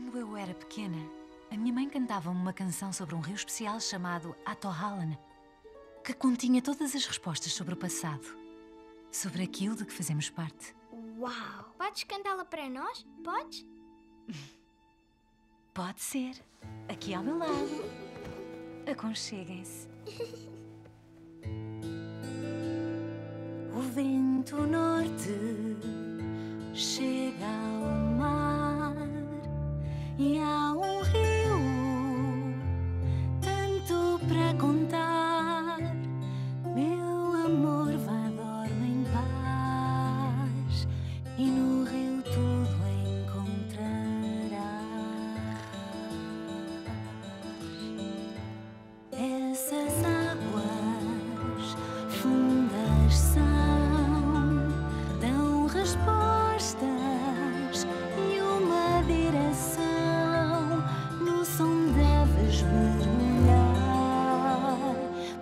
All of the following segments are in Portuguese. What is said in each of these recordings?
Quando eu era pequena, a minha mãe cantava-me uma canção sobre um rio especial chamado Atohalan, que continha todas as respostas sobre o passado, sobre aquilo de que fazemos parte. Uau! Podes cantá-la para nós? Podes? Pode ser. Aqui ao meu lado. Aconcheguem-se. O vento norte chega ao mar e há um rio tanto para contar. Meu amor, vá dormir em paz e no rio tudo encontrarás. Essas águas fundas são respostas e uma direção. No som deves mergulhar,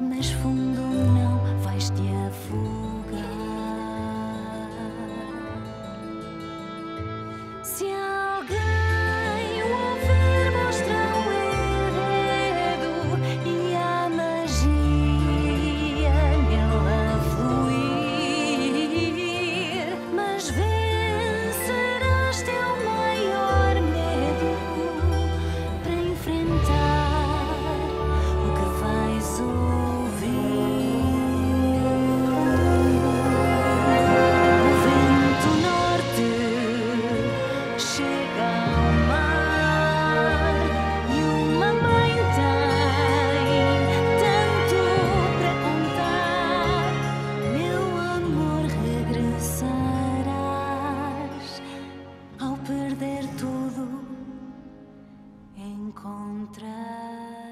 mas fundo não vais te afogar. Se alguém o ouvir, mostra o enredo e a magia nele a fluir. Mas vê, encontrar.